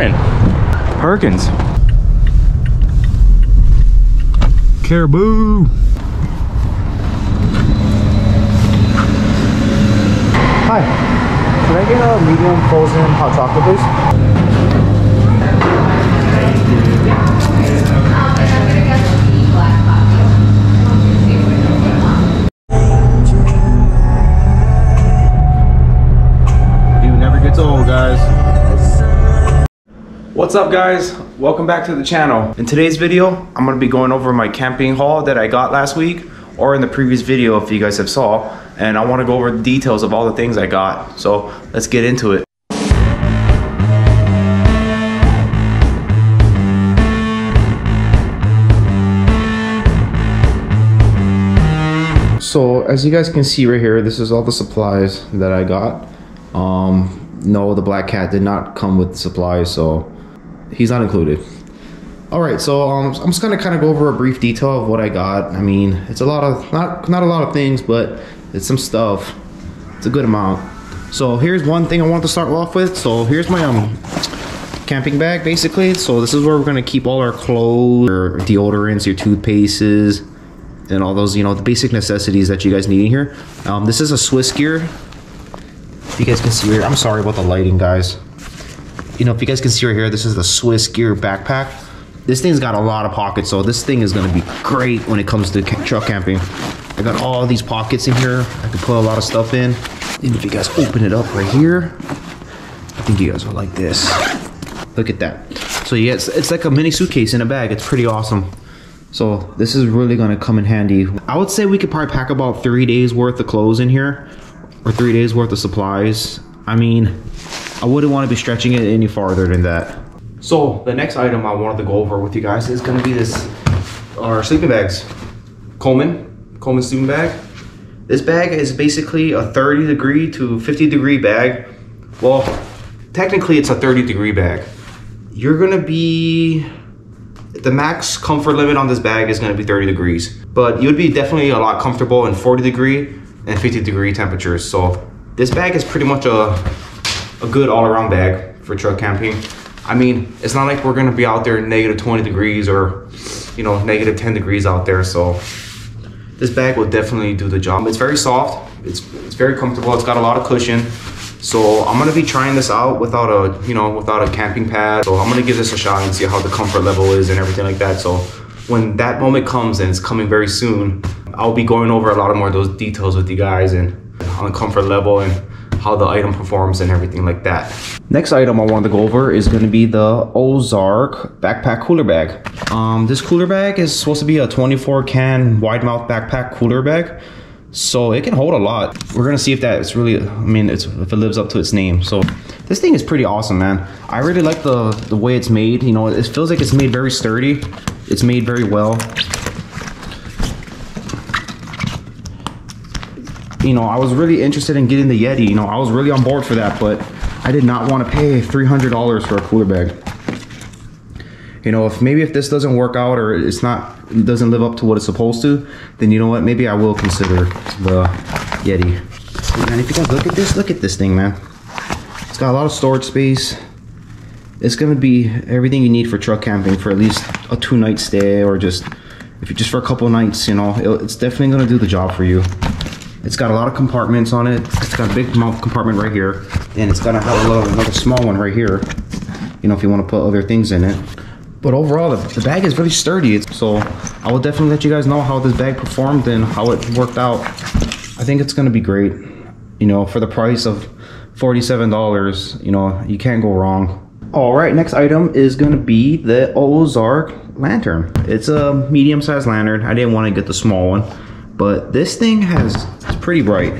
morning. Perkins. Caribou. Hi, can I get a medium frozen hot chocolate, please? Dude never gets old, guys. What's up, guys? Welcome back to the channel. In today's video, I'm gonna be going over my camping haul that I got last week, or in the previous video if you guys have saw. And I want to go over the details of all the things I got. So let's get into it. So as you guys can see right here, this is all the supplies that I got. No, the black cat did not come with the supplies, so he's not included. Alright, so I'm just going to kind of go over a brief detail of what I got. I mean, it's a lot of, not a lot of things, but it's some stuff. It's a good amount. So here's one thing I want to start off with. So here's my camping bag, basically. So this is where we're going to keep all our clothes, your deodorants, your toothpastes, and all those, you know, the basic necessities that you guys need in here. This is a Swissgear. If you guys can see right here, I'm sorry about the lighting, guys. You know, if you guys can see right here, this is the Swissgear backpack. This thing's got a lot of pockets, so this thing is gonna be great when it comes to trail camping. I got all these pockets in here. I can put a lot of stuff in. And if you guys open it up right here, I think you guys will like this. Look at that. So yeah, it's like a mini suitcase in a bag. It's pretty awesome. So this is really gonna come in handy. I would say we could probably pack about 3 days worth of clothes in here, or 3 days worth of supplies. I mean, I wouldn't wanna be stretching it any farther than that. So the next item I wanted to go over with you guys is gonna be this, our sleeping bags. Coleman sleeping bag. This bag is basically a 30 degree to 50 degree bag. Well, technically it's a 30 degree bag. You're gonna be, the max comfort limit on this bag is gonna be 30 degrees, but you'd be definitely a lot comfortable in 40 degree and 50 degree temperatures. So this bag is pretty much a good all around bag for trail camping. I mean, it's not like we're gonna be out there negative 20 degrees or, you know, negative 10 degrees out there. So this bag will definitely do the job. It's very soft. It's very comfortable. It's got a lot of cushion. So I'm gonna be trying this out without a, you know, without a camping pad. So I'm gonna give this a shot and see how the comfort level is and everything like that. So when that moment comes, and it's coming very soon, I'll be going over a lot of more of those details with you guys and on the comfort level and how the item performs and everything like that. Next item I wanted to go over is gonna be the Ozark backpack cooler bag. This cooler bag is supposed to be a 24 can wide mouth backpack cooler bag. So it can hold a lot. We're gonna see if that's really, I mean, if it lives up to its name. So this thing is pretty awesome, man. I really like the way it's made. You know, it feels like it's made very sturdy. It's made very well. You know, I was really interested in getting the Yeti. You know, I was really on board for that, but I did not want to pay $300 for a cooler bag. You know, if this doesn't work out or it doesn't live up to what it's supposed to, then you know what, maybe I will consider the Yeti. Man, if you guys look at this thing, man. It's got a lot of storage space. It's gonna be everything you need for truck camping for at least a 2-night stay, or just if you're just for a couple nights. You know, it's definitely gonna do the job for you. It's got a lot of compartments on it. It's got a big mouth compartment right here, and it's gonna have another small one right here, you know, if you want to put other things in it. But overall, the bag is really sturdy. So I will definitely let you guys know how this bag performed and how it worked out. I think it's gonna be great. You know, for the price of $47, you know, you can't go wrong. All right, next item is gonna be the Ozark lantern. It's a medium-sized lantern. I didn't want to get the small one, but this thing it's pretty bright.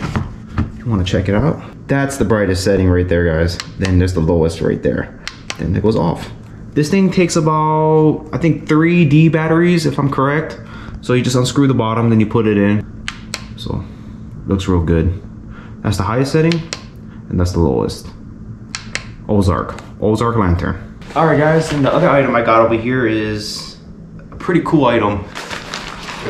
You wanna check it out? That's the brightest setting right there, guys. Then there's the lowest right there. Then it goes off. This thing takes about, I think, 3D batteries, if I'm correct. So you just unscrew the bottom, then you put it in. So, looks real good. That's the highest setting, and that's the lowest. Ozark lantern. All right, guys, and the other item I got over here is a pretty cool item.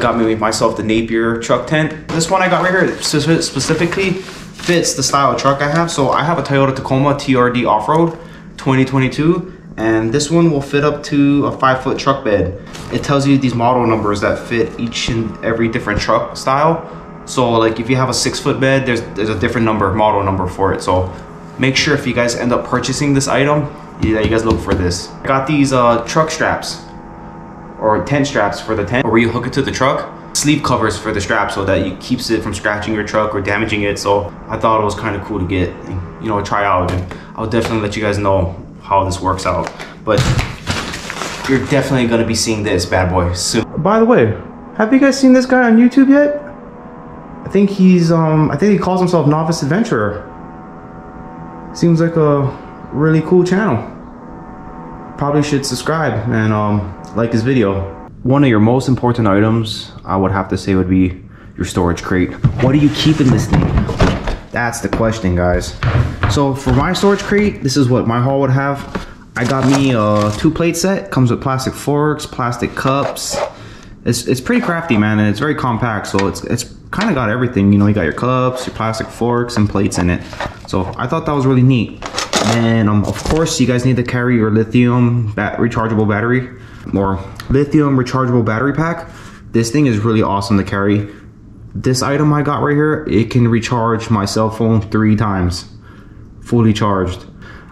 Got myself the Napier truck tent. This one I got right here specifically fits the style of truck I have. So I have a Toyota Tacoma TRD off-road 2022, and this one will fit up to a 5-foot truck bed. It tells you these model numbers that fit each and every different truck style. So like if you have a 6-foot bed, there's a different number, model number for it. So make sure if you guys end up purchasing this item, that you guys look for this. I got these truck straps or tent straps for the tent, where you hook it to the truck. Sleeve covers for the strap so that it keeps it from scratching your truck or damaging it. So I thought it was kind of cool to get, you know, try out, and I'll definitely let you guys know how this works out. But you're definitely gonna be seeing this bad boy soon. By the way, have you guys seen this guy on YouTube yet? I think he's I think he calls himself Novice Adventurer. Seems like a really cool channel. Probably should subscribe and like his video. One of your most important items, I would have to say, would be your storage crate. What do you keep in this thing? That's the question, guys. So for my storage crate, this is what my haul would have. I got me a 2-plate set. Comes with plastic forks, plastic cups. It's pretty crafty, man, and it's very compact. So it's kind of got everything. You know, you got your cups, your plastic forks, and plates in it. So I thought that was really neat. And of course, you guys need to carry your lithium rechargeable battery. Or lithium rechargeable battery pack. This thing is really awesome to carry. This item I got right here, it can recharge my cell phone 3 times, fully charged.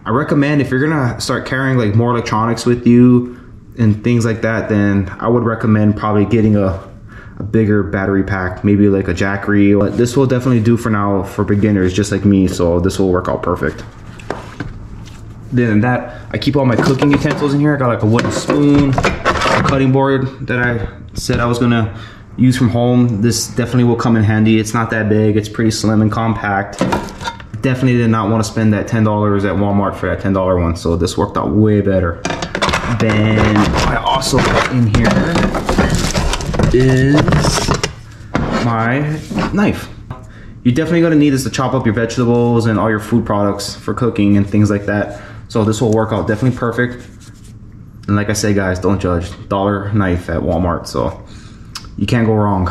I recommend if you're gonna start carrying like more electronics with you and things like that, then I would recommend probably getting a bigger battery pack, maybe like a Jackery. But this will definitely do for now for beginners just like me, so this will work out perfect. Then that, I keep all my cooking utensils in here. I got like a wooden spoon, a cutting board that I said I was gonna use from home. This definitely will come in handy. It's not that big, it's pretty slim and compact. Definitely did not want to spend that $10 at Walmart for that $10 one, so this worked out way better. Then I also put in here is my knife. You're definitely gonna need this to chop up your vegetables and all your food products for cooking and things like that. So this will work out definitely perfect. And like I say, guys, don't judge. Dollar knife at Walmart, so you can't go wrong.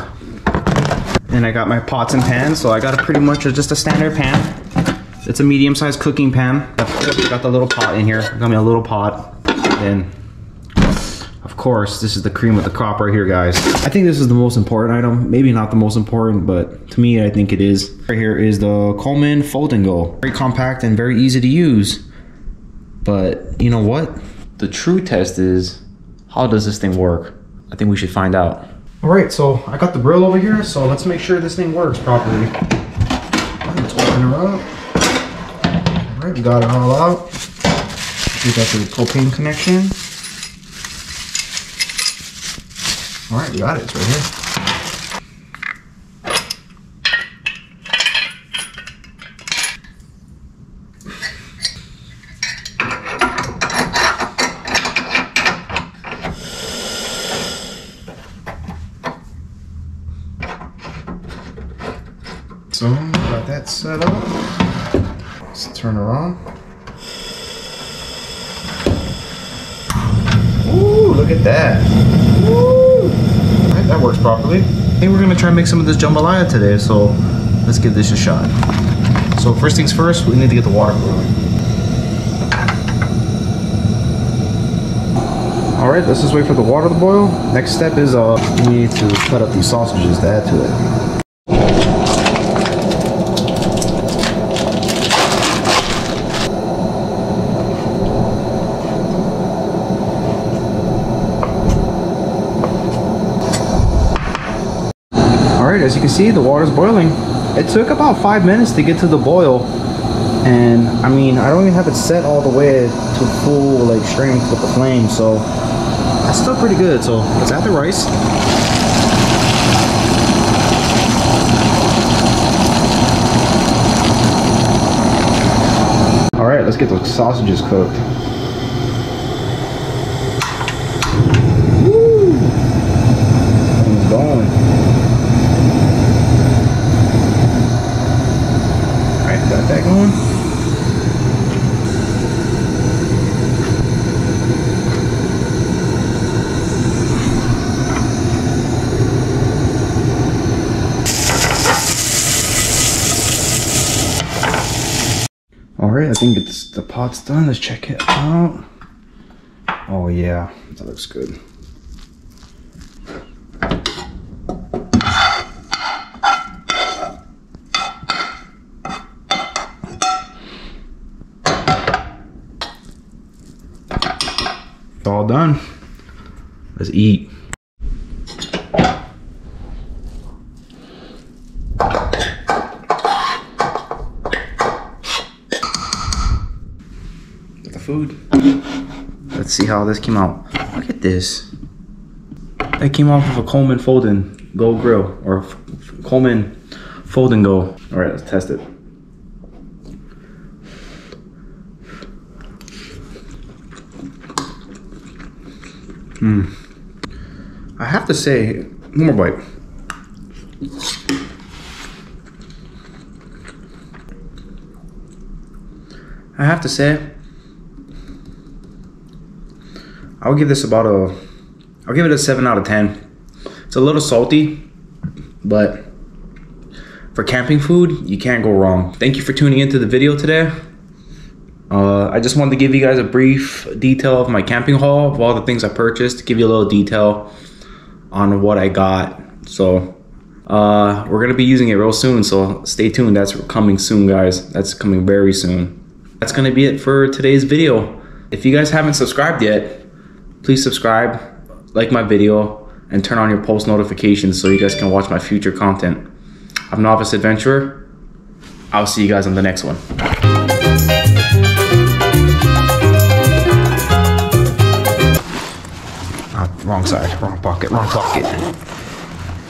And I got my pots and pans. So I got a pretty much just a standard pan. It's a medium-sized cooking pan. I got the little pot in here. I got me a little pot. And of course, this is the cream of the crop right here, guys. I think this is the most important item. Maybe not the most important, but to me, I think it is. Right here is the Coleman Fold 'N Go. Very compact and very easy to use. But you know what? The true test is, how does this thing work? I think we should find out. All right, so I got the grill over here, so let's make sure this thing works properly. Let's open her up. All right, we got it all out. We got the propane connection. All right, we got it, it's right here. So, got that set up. Let's turn her on. Ooh, look at that. That works properly. I think we're gonna try and make some of this jambalaya today, so let's give this a shot. So first things first, we need to get the water boiling. All right, let's just wait for the water to boil. Next step is we need to cut up these sausages to add to it. As you can see, the water's boiling. It took about 5 minutes to get to the boil, and I mean, I don't even have it set all the way to full like strength with the flame, so that's still pretty good. So let's add the rice. All right, let's get the sausages cooked. Alright, I think the pot's done. Let's check it out. Oh yeah, that looks good. All done. Let's eat. Get the food. Let's see how this came out. Look at this. That came off of a Coleman Fold 'N Go grill, or Coleman Fold 'N Go. All right, let's test it. I have to say, one more bite. I have to say, I'll give this about a, I'll give it a 7 out of 10. It's a little salty, but for camping food, you can't go wrong. Thank you for tuning into the video today. I just wanted to give you guys a brief detail of my camping haul, of all the things I purchased, give you a little detail on what I got. So we're gonna be using it real soon, so stay tuned. That's coming soon, guys. That's coming very soon. That's gonna be it for today's video. If you guys haven't subscribed yet, please subscribe, like my video, and turn on your post notifications so you guys can watch my future content. I'm Novice Adventurer. I'll see you guys on the next one. Wrong side, wrong pocket, wrong pocket.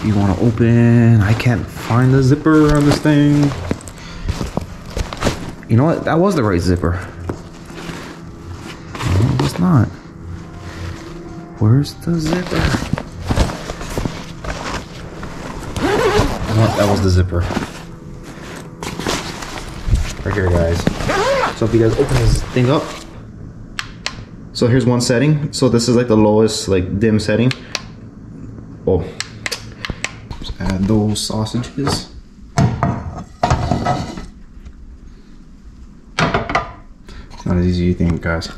You want to open? I can't find the zipper on this thing. You know what? That was the right zipper. No, it's not. Where's the zipper? No, that was the zipper. Right here, guys. So if you guys open this thing up. So here's one setting. So this is like the lowest, like dim setting. Oh, just add those sausages. It's not as easy as you think, guys.